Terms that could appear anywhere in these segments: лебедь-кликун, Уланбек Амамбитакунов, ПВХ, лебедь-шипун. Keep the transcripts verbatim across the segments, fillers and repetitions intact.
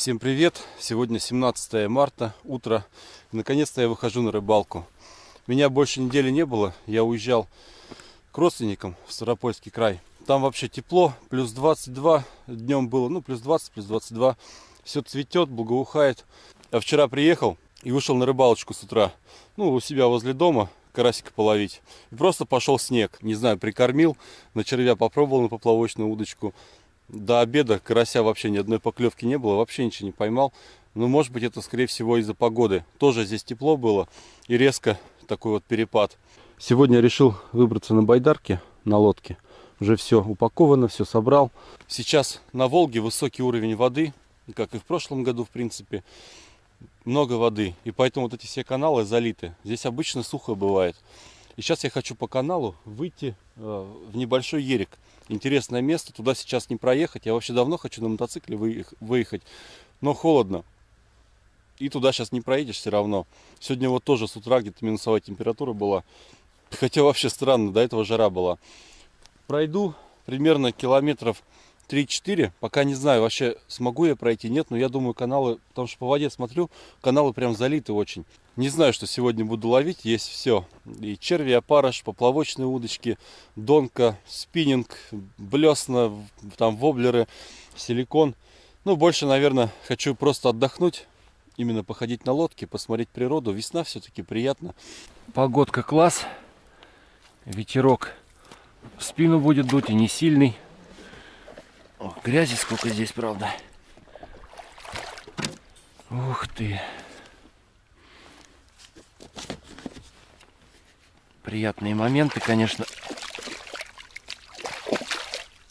Всем привет! Сегодня семнадцатое марта, утро. Наконец-то я выхожу на рыбалку. Меня больше недели не было. Я уезжал к родственникам в Ставропольский край. Там вообще тепло, плюс двадцать два днем было. Ну, плюс двадцать, плюс двадцать два. Все цветет, благоухает. Я вчера приехал и вышел на рыбалочку с утра. Ну, у себя возле дома карасика половить. И просто пошел снег. Не знаю, прикормил, на червя попробовал на поплавочную удочку. До обеда карася вообще ни одной поклевки не было, вообще ничего не поймал. Но, может быть, это, скорее всего, из-за погоды. Тоже здесь тепло было и резко такой вот перепад. Сегодня решил выбраться на байдарке, на лодке. Уже все упаковано, все собрал. Сейчас на Волге высокий уровень воды, как и в прошлом году, в принципе. Много воды, и поэтому вот эти все каналы залиты. Здесь обычно сухо бывает. И сейчас я хочу по каналу выйти в небольшой ерик. Интересное место, туда сейчас не проехать. Я вообще давно хочу на мотоцикле выехать, но холодно. И туда сейчас не проедешь все равно. Сегодня вот тоже с утра где-то минусовая температура была. Хотя вообще странно, до этого жара была. Пройду примерно километров три-четыре. Пока не знаю, вообще смогу я пройти, нет. Но я думаю, каналы, потому что по воде смотрю, каналы прям залиты очень. Не знаю, что сегодня буду ловить. Есть все. И черви, опарыш, поплавочные удочки, донка, спиннинг, блесна, там воблеры, силикон. Ну, больше, наверное, хочу просто отдохнуть. Именно походить на лодке, посмотреть природу. Весна все-таки приятно. Погодка класс. Ветерок в спину будет дуть и не сильный. О, грязи сколько здесь, правда. Ух ты. Приятные моменты, конечно.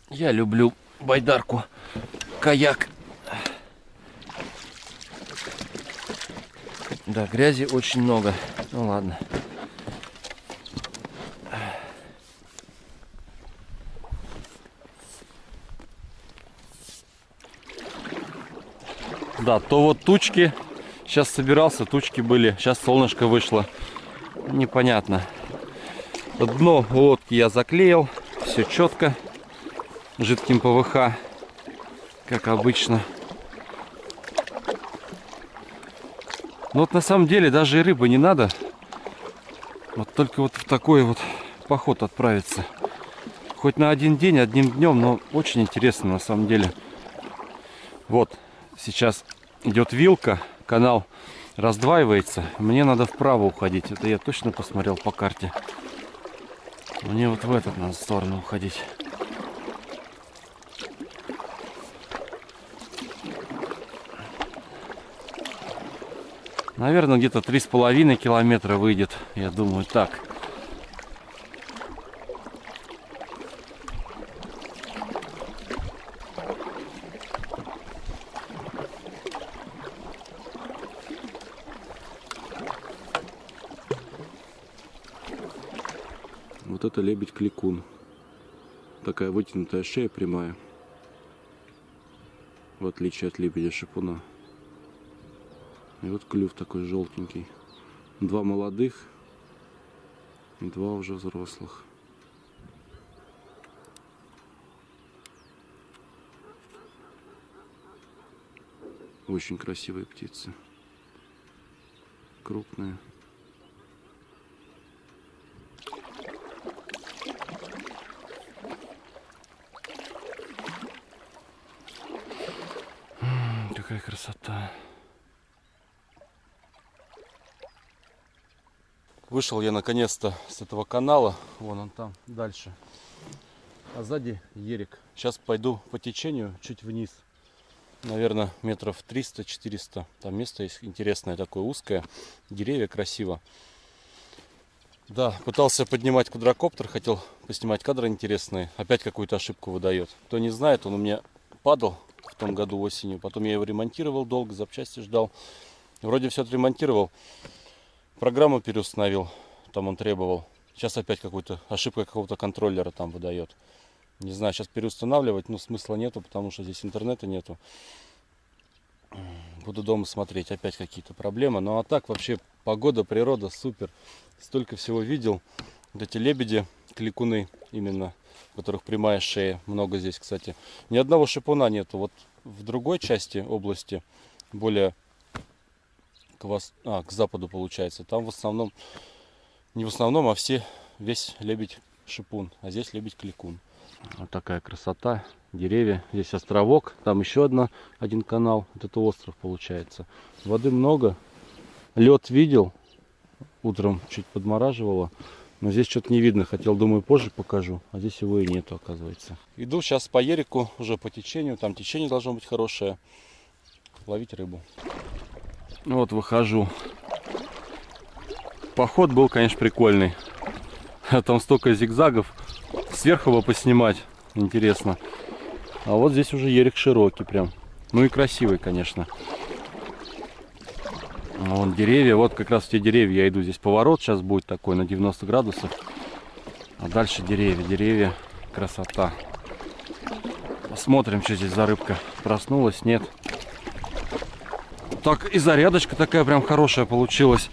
Я люблю байдарку, каяк. Да, грязи очень много. Ну ладно. Да, то вот тучки. Сейчас собирался, тучки были. Сейчас солнышко вышло. Непонятно. Дно лодки я заклеил, все четко, жидким ПВХ, как обычно. Но вот на самом деле даже и рыбы не надо, вот только вот в такой вот поход отправиться. Хоть на один день, одним днем, но очень интересно на самом деле. Вот сейчас идет вилка, канал раздваивается, мне надо вправо уходить, это я точно посмотрел по карте. Мне вот в этот надо сторону уходить. Наверное, где-то три с половиной километра выйдет, я думаю, так. Вот это лебедь-кликун. Такая вытянутая шея, прямая. В отличие от лебедя-шипуна. И вот клюв такой желтенький. Два молодых и два уже взрослых. Очень красивые птицы. Крупные. Какая красота. Вышел я наконец-то с этого канала. Вон он там, дальше. А сзади ерик. Сейчас пойду по течению чуть вниз. Наверное, метров триста-четыреста. Там место есть интересное, такое узкое. Деревья красиво. Да, пытался поднимать квадрокоптер. Хотел поснимать кадры интересные. Опять какую-то ошибку выдает. Кто не знает, он у меня падал в том году осенью. Потом я его ремонтировал долго, запчасти ждал. Вроде все отремонтировал. Программу переустановил. Там он требовал. Сейчас опять какую-то ошибка какого-то контроллера там выдает. Не знаю, сейчас переустанавливать, но смысла нету, потому что здесь интернета нету. Буду дома смотреть. Опять какие-то проблемы. Ну а так вообще погода, природа супер. Столько всего видел. Вот эти лебеди, кликуны именно. у которых прямая шея. Много здесь, кстати. Ни одного шипуна нету. Вот в другой части области, более к, вас... а, к западу получается, там в основном, не в основном, а все, весь лебедь шипун, а здесь лебедь кликун. Вот такая красота. Деревья. Здесь островок. Там еще одна, один канал. Вот это остров получается. Воды много. Лед видел. Утром чуть подмораживало. Но здесь что-то не видно. Хотел, думаю, позже покажу. А здесь его и нету, оказывается. Иду сейчас по ерику, уже по течению. Там течение должно быть хорошее. Ловить рыбу. Ну вот выхожу. Поход был, конечно, прикольный. А там столько зигзагов. Сверху его поснимать интересно. А вот здесь уже ерик широкий прям. Ну и красивый, конечно. Вон деревья. Вот как раз те деревья я иду. Здесь поворот сейчас будет такой на девяносто градусов. А дальше деревья. Деревья. Красота. Посмотрим, что здесь за рыбка. Проснулась? Нет. Так и зарядочка такая прям хорошая получилась.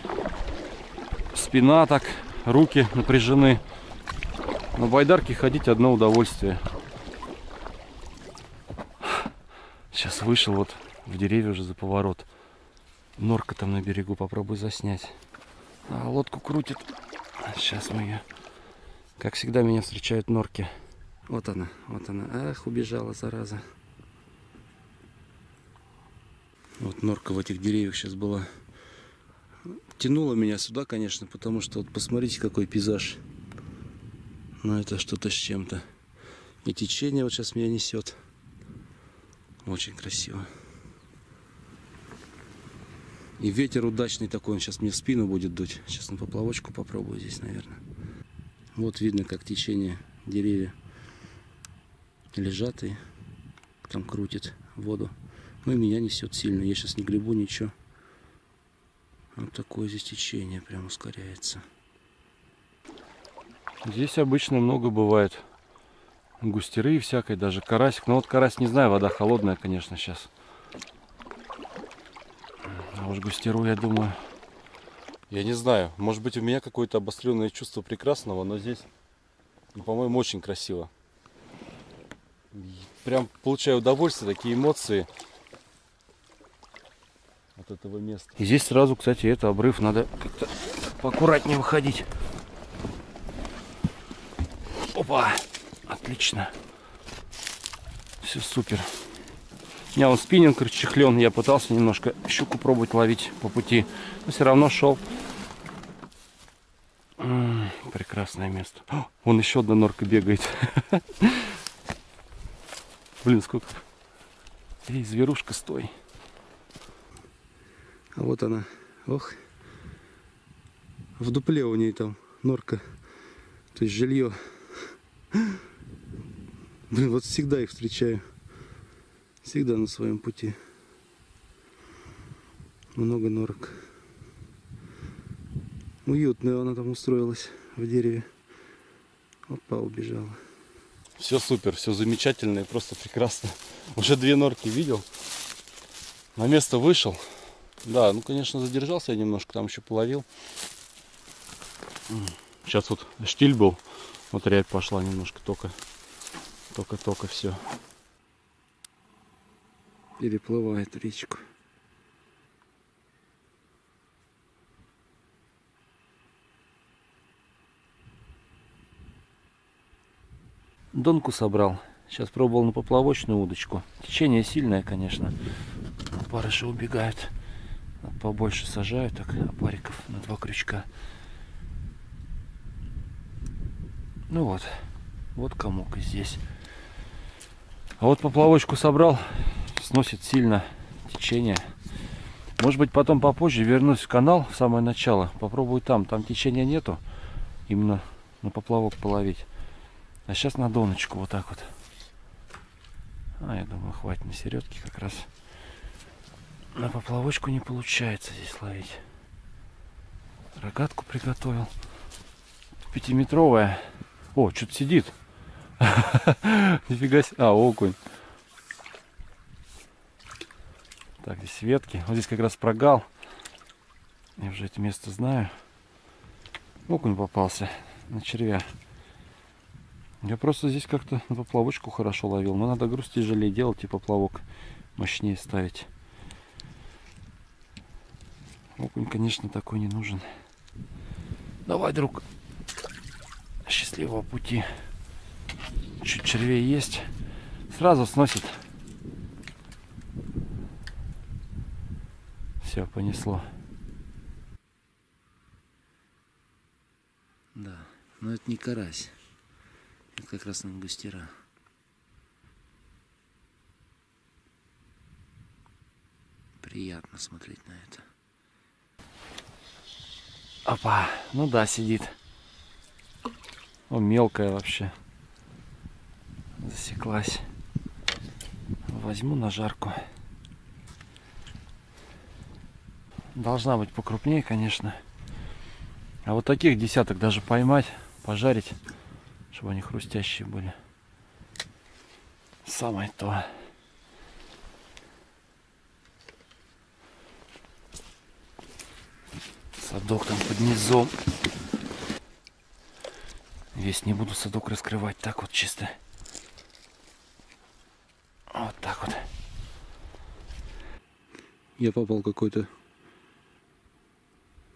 Спина так. Руки напряжены. На байдарке ходить одно удовольствие. Сейчас вышел вот в деревья уже за поворот. Норка там на берегу, попробую заснять. А, лодку крутит. Сейчас мы ее... Как всегда меня встречают норки. Вот она, вот она. Ах, убежала, зараза. Вот норка в этих деревьях сейчас была. Тянула меня сюда, конечно, потому что вот посмотрите, какой пейзаж. Но это что-то с чем-то. И течение вот сейчас меня несет. Очень красиво. И ветер удачный такой. Он сейчас мне в спину будет дуть. Сейчас на поплавочку попробую здесь, наверное. Вот видно, как течение, деревья лежат и там крутит воду. Ну и меня несет сильно. Я сейчас не гребу, ничего. Вот такое здесь течение прям ускоряется. Здесь обычно много бывает густеры и всякой, даже карасик. Но вот карась не знаю, вода холодная, конечно, сейчас. А уж густеру, я думаю. Я не знаю, может быть, у меня какое-то обостренное чувство прекрасного, но здесь, ну, по-моему, очень красиво. Прям получаю удовольствие, такие эмоции от этого места. И здесь сразу, кстати, это обрыв, надо как-то поаккуратнее выходить. Опа! Отлично. Все супер. У меня он спиннинг расчехлен. Я пытался немножко щуку пробовать ловить по пути. Но все равно шел. М-м, прекрасное место. О, вон еще одна норка бегает. Блин, сколько. Эй, зверушка, стой. А вот она. Ох. В дупле у нее там норка. То есть жилье. Блин, вот всегда их встречаю. Всегда на своем пути. Много норок. Уютная она там устроилась в дереве. Опа, убежала. Все супер, все замечательно и просто прекрасно. Уже две норки видел. На место вышел. Да, ну конечно задержался я немножко, там еще половил. Сейчас вот штиль был. Вот рябь пошла немножко, только, только-только все. Переплывает речку. Донку собрал. Сейчас пробовал на поплавочную удочку. Течение сильное, конечно. Опарыши убегают. Побольше сажаю так опариков на два крючка. Ну вот, вот комок и здесь. А вот поплавочку собрал, сносит сильно течение. Может быть, потом попозже вернусь в канал, в самое начало. Попробую там, там течения нету. Именно на поплавок половить. А сейчас на доночку вот так вот. А, я думаю, хватит на середке как раз. На поплавочку не получается здесь ловить. Рогатку приготовил. Пятиметровая. О, что-то сидит. Нифига себе. А, окунь. Так, здесь ветки. Вот здесь как раз прогал. Я уже это место знаю. Окунь попался на червя. Я просто здесь как-то поплавочку хорошо ловил. Но надо груз тяжелее делать и поплавок мощнее ставить. Окунь, конечно, такой не нужен. Давай, друг. Счастливого пути. Чуть червей есть. Сразу сносит. Все, понесло. Да, но это не карась. Это как раз лангустера. Приятно смотреть на это. Опа, ну да, сидит. О, мелкая вообще. Засеклась. Возьму нажарку. Должна быть покрупнее, конечно. А вот таких десяток даже поймать, пожарить, чтобы они хрустящие были. Самое то. Садок там под низом. Весь не буду садок раскрывать, так вот чисто. Вот так вот. Я попал какой-то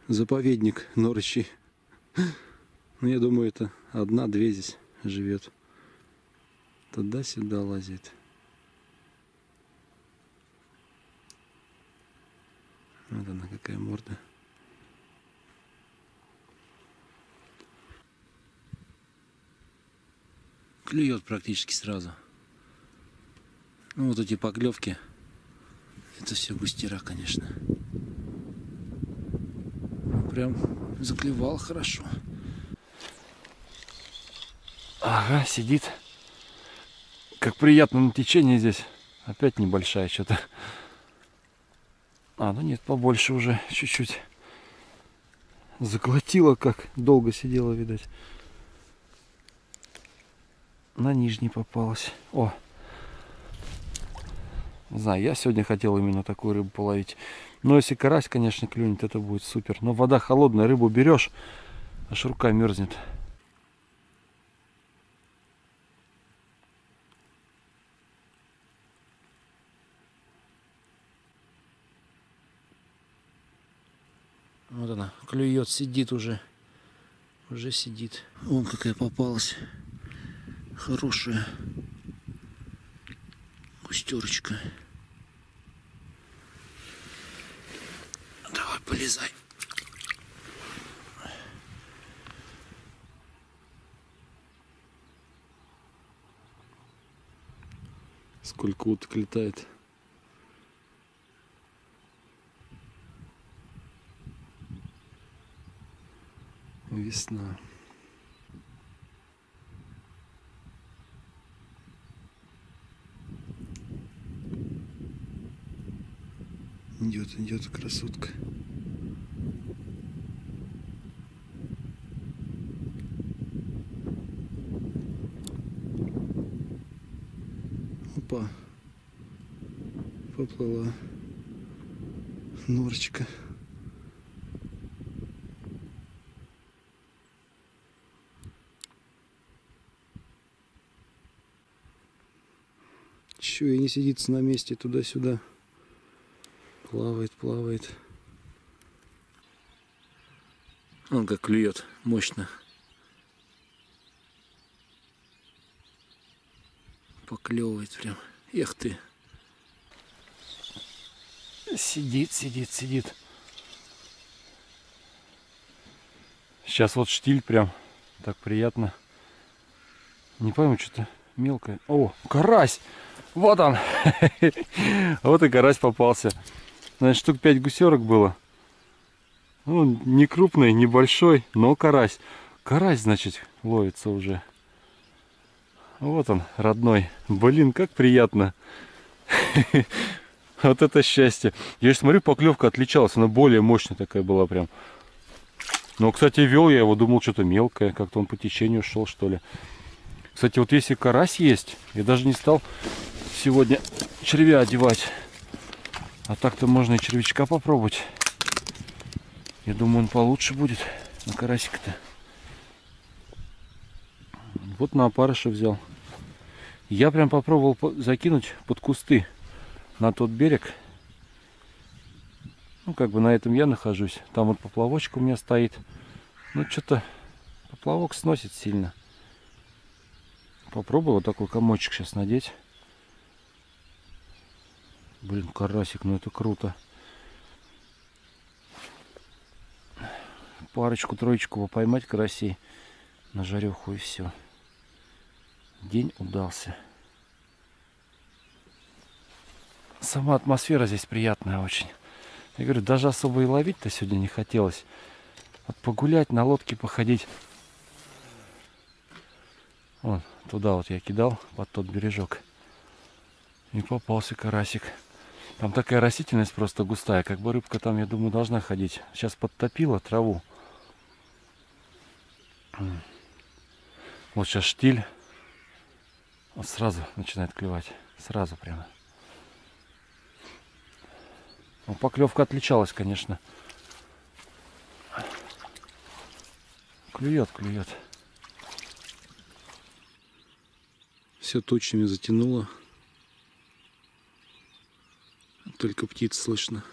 заповедник норочий. Ну, я думаю, это одна-две здесь живет. Туда-сюда лазит. Вот она, какая морда. Клюет практически сразу. Ну, вот эти поклевки. Это все густера, конечно. Прям заклевал хорошо. Ага, сидит. Как приятно на течении здесь. Опять небольшая что-то. А, ну нет, побольше уже чуть-чуть. Заглотила, как долго сидела, видать. На нижний попалась. О! Не знаю, я сегодня хотел именно такую рыбу половить. Но если карась, конечно, клюнет, это будет супер. Но вода холодная, рыбу берешь, аж рука мерзнет. Вот она, клюет, сидит уже. Уже сидит. Вон какая попалась. Хорошая. Густерочка. Давай, полезай. Сколько уток летает. Весна. Идет, идет красотка. Опа. Поплыла норочка. Еще и не сидится на месте, туда-сюда. Плавает, плавает. Он как клюет, мощно. Поклевывает прям. Эх ты. Сидит, сидит, сидит. Сейчас вот штиль прям. Так приятно. Не пойму, что-то мелкое. О, карась! Вот он! Вот и карась попался. Значит, штук пять гусерок было. Ну, не крупный, небольшой, но карась. Карась, значит, ловится уже. Вот он, родной. Блин, как приятно. Вот это счастье. Я же смотрю, поклевка отличалась. Она более мощная такая была прям. Но, кстати, вел я его, думал, что-то мелкое. Как-то он по течению шел, что ли. Кстати, вот если карась есть, я даже не стал сегодня червя одевать. А так-то можно и червячка попробовать. Я думаю, он получше будет на карасика-то. вот на опарыша взял. Я прям попробовал закинуть под кусты на тот берег. Ну, как бы на этом я нахожусь. Там вот поплавочек у меня стоит. Ну, что-то поплавок сносит сильно. Попробую вот такой комочек сейчас надеть. Блин, карасик, ну это круто. Парочку, троечку поймать карасей на жареху, и все. День удался. Сама атмосфера здесь приятная очень. Я говорю, даже особо и ловить-то сегодня не хотелось. Вот погулять, на лодке походить. Вон, туда вот я кидал, под тот бережок. И попался карасик. Там такая растительность просто густая. Как бы рыбка там, я думаю, должна ходить. Сейчас подтопила траву. Вот сейчас штиль. Вот сразу начинает клевать. Сразу прямо. Ну, поклевка отличалась, конечно. Клюет, клюет. Все тучами затянуло. Только птиц слышно.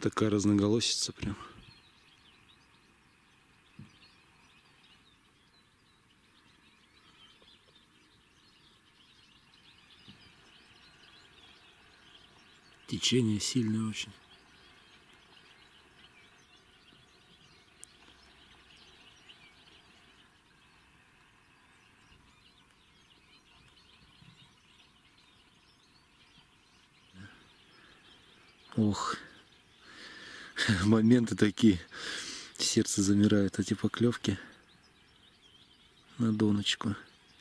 Такая разноголосица прям. Течение сильное очень. Ох, моменты такие, сердце замирает, эти поклевки на доночку,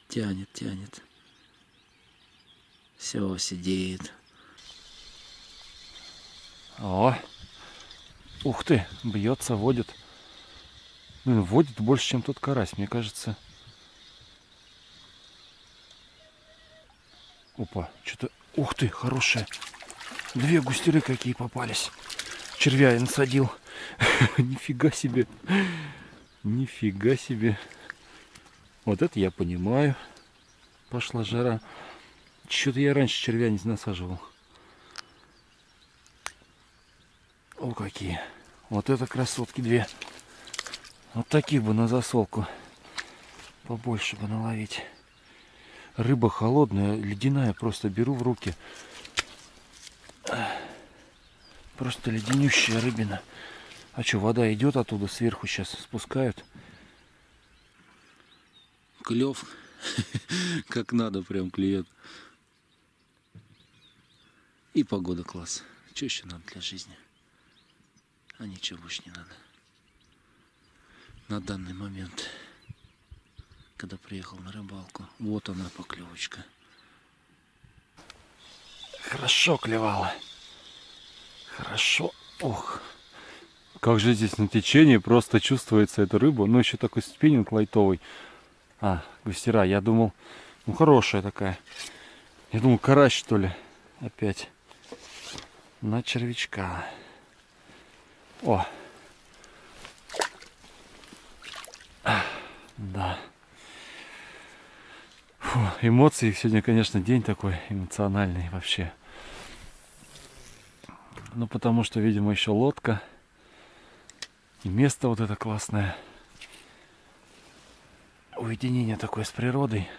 тянет, тянет, все, сидит. О, ух ты, бьется, водит, блин, водит больше, чем тот карась, мне кажется. Опа, что-то, ух ты, хорошая. Две густели какие попались. Червя я насадил. Нифига себе. Нифига себе. Вот это я понимаю. Пошла жара. Что-то я раньше червя не насаживал. О, какие. Вот это красотки две. Вот таких бы на засолку. Побольше бы наловить. Рыба холодная, ледяная. Просто беру в руки. Просто леденющая рыбина. А что, вода идет оттуда сверху, сейчас спускают. Клев как надо, прям клюет. И погода класс. Что еще надо для жизни? А ничего больше не надо. На данный момент, когда приехал на рыбалку, вот она поклевочка. Хорошо клевала. Хорошо. Ох, как же здесь на течении просто чувствуется эта рыба. Ну, еще такой спиннинг лайтовый. А, густера, я думал, ну, хорошая такая. Я думал, карась, что ли, опять. На червячка. О. Да. Фу, эмоции сегодня, конечно, день такой эмоциональный вообще. Ну, потому что, видимо, еще лодка. И место вот это классное. Уединение такое с природой.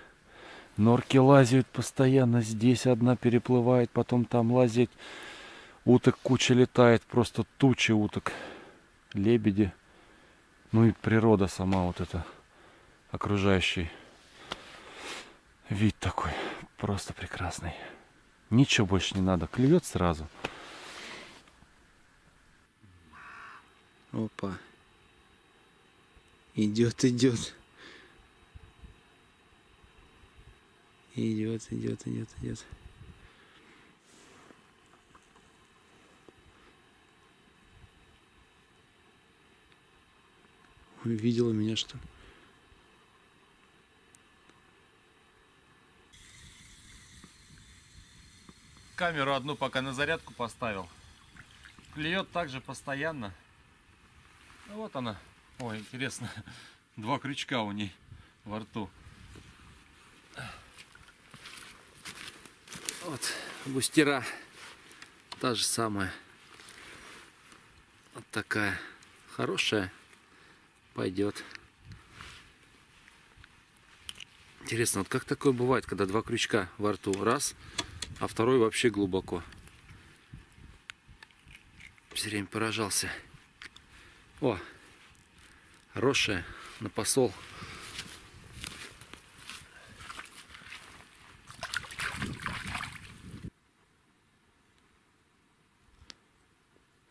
Норки лазят постоянно. Здесь одна переплывает, потом там лазит. Уток куча летает. Просто тучи уток. Лебеди. Ну и природа сама вот эта. Окружающий вид такой. Просто прекрасный. Ничего больше не надо. Клюет сразу. Опа. Идет, идет. Идет, идет, идет, идет. Увидела меня, что ли? Камеру одну пока на зарядку поставил. Клюет также постоянно. Вот она. Ой, интересно. Два крючка у ней во рту. Вот бустера. Та же самая. Вот такая. Хорошая. Пойдет. Интересно, вот как такое бывает, когда два крючка во рту? Раз, а второй вообще глубоко. Все время поражался. О! Хорошая. На посол.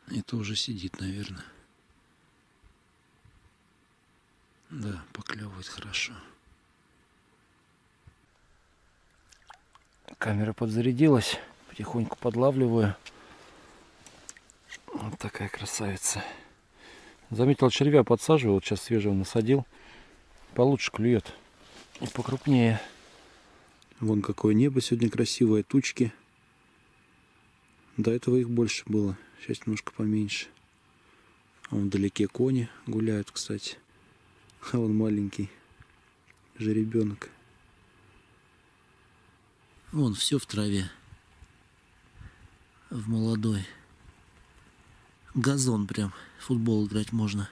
Это уже сидит, наверное. Да, поклевывает хорошо. Камера подзарядилась. Потихоньку подлавливаю. Вот такая красавица. Заметил, червя подсаживал. Сейчас свежего насадил. Получше клюет. И покрупнее. Вон какое небо сегодня красивое. Тучки. До этого их больше было. Сейчас немножко поменьше. Вон вдалеке кони гуляют, кстати. А вон маленький жеребенок. Вон все в траве. В молодой. Газон прям. В футбол играть можно.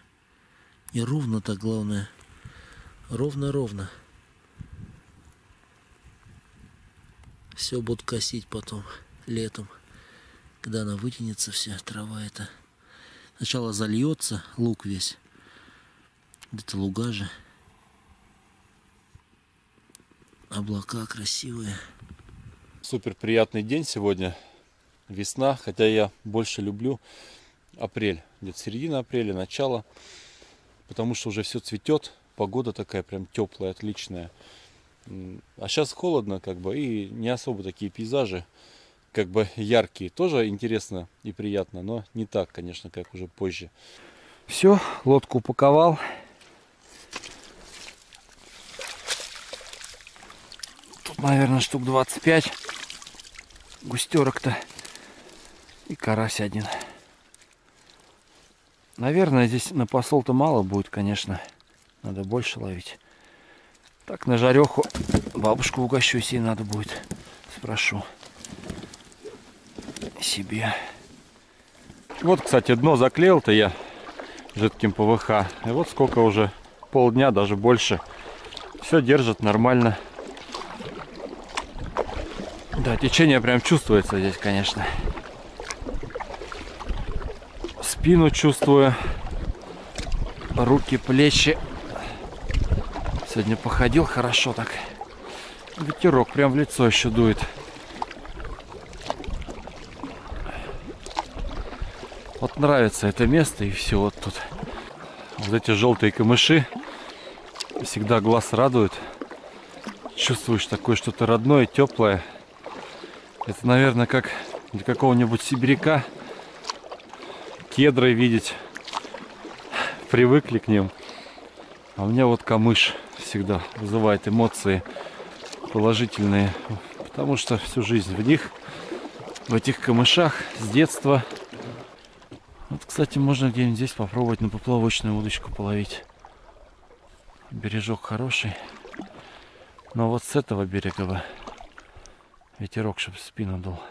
И ровно так, главное. Ровно-ровно. Все будут косить потом. Летом. Когда она вытянется, вся трава эта. Сначала зальется лук весь. Это луга же. Облака красивые. Супер приятный день сегодня. Весна, хотя я больше люблю апрель. Где-то середина апреля, начало. Потому что уже все цветет. Погода такая прям теплая, отличная. А сейчас холодно как бы и не особо такие пейзажи. Как бы яркие, тоже интересно и приятно, но не так, конечно, как уже позже. Все, лодку упаковал. Тут, наверное, штук двадцать пять густерок-то и карась один. Наверное, здесь на посол-то мало будет, конечно, надо больше ловить. Так, на жареху бабушку угощу, если надо будет, спрошу себе. Вот, кстати, дно заклеил-то я жидким ПВХ. И вот сколько уже, полдня, даже больше. Все держит нормально. Да, течение прям чувствуется здесь, конечно. Спину чувствую. Руки, плечи. Сегодня походил хорошо так. Ветерок прям в лицо еще дует. Вот нравится это место и все вот тут. Вот эти желтые камыши всегда глаз радуют. Чувствуешь такое что-то родное, теплое. Это, наверное, как для какого-нибудь сибиряка кедры видеть. Привыкли к ним. А у меня вот камыш всегда вызывает эмоции положительные. Потому что всю жизнь в них, в этих камышах с детства. Вот, кстати, можно где-нибудь здесь попробовать на поплавочную удочку половить. Бережок хороший. Но вот с этого берега бы ветерок, чтобы спину дул.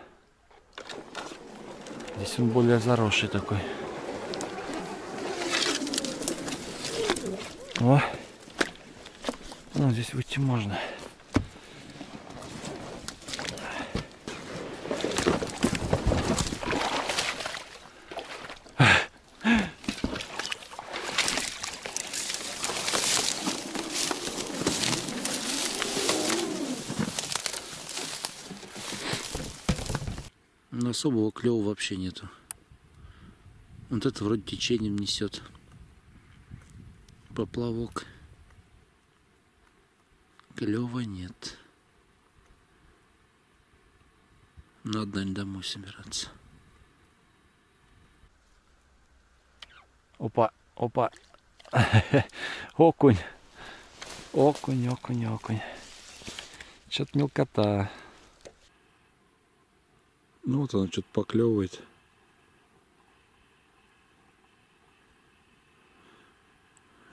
Здесь он более заросший такой. О! Ну, здесь выйти можно. Особого клёва вообще нету. Вот это вроде течением несет. Поплавок. Клёва нет. Надо домой собираться. Опа, опа. Окунь. Окунь, окунь, окунь. Чё-то мелкота. Ну вот она что-то поклевывает.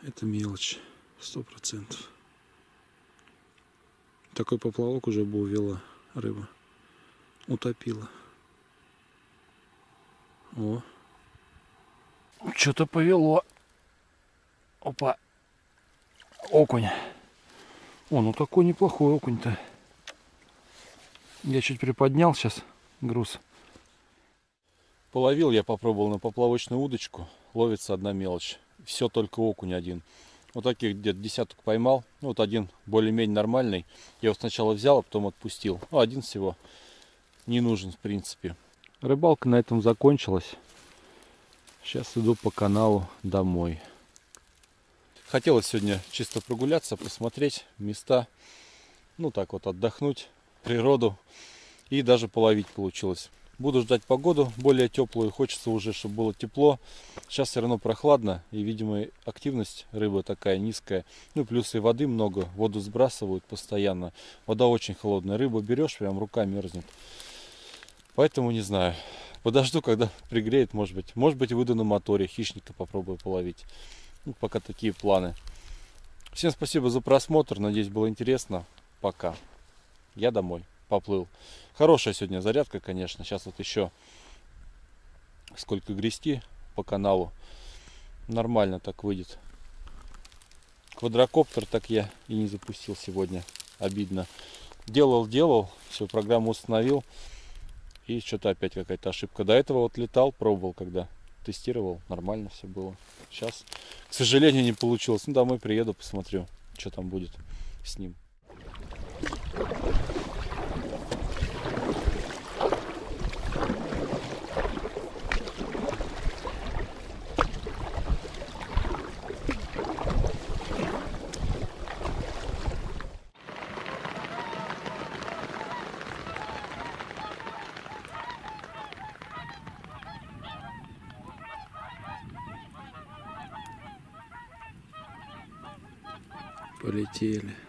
Это мелочь. сто процентов. Такой поплавок уже бы увела рыба, утопила. О, что-то повело. Опа, окунь. О, ну такой неплохой окунь-то. Я чуть приподнял сейчас груз. Половил я, попробовал на поплавочную удочку. Ловится одна мелочь. Все только окунь один. Вот таких где-то десяток поймал. Вот один более-менее нормальный. Я его сначала взял, а потом отпустил. Ну, один всего. Не нужен, в принципе. Рыбалка на этом закончилась. Сейчас иду по каналу домой. Хотелось сегодня чисто прогуляться, посмотреть места. Ну, так вот отдохнуть, природу. И даже половить получилось. Буду ждать погоду более теплую. Хочется уже, чтобы было тепло. Сейчас все равно прохладно. И, видимо, активность рыбы такая низкая. Ну, плюс и воды много. Воду сбрасывают постоянно. Вода очень холодная. Рыбу берешь, прям рука мерзнет. Поэтому не знаю. Подожду, когда пригреет, может быть. Может быть, выйду на моторе. Хищника попробую половить. Ну, пока такие планы. Всем спасибо за просмотр. Надеюсь, было интересно. Пока. Я домой. Поплыл. Хорошая сегодня зарядка, конечно. Сейчас вот еще сколько грести по каналу. Нормально так выйдет. Квадрокоптер так я и не запустил сегодня. Обидно. Делал, делал. Всю программу установил. И что-то опять какая-то ошибка. До этого вот летал, пробовал, когда тестировал. Нормально все было. Сейчас, к сожалению, не получилось. Ну, домой приеду, посмотрю, что там будет с ним. Полетели.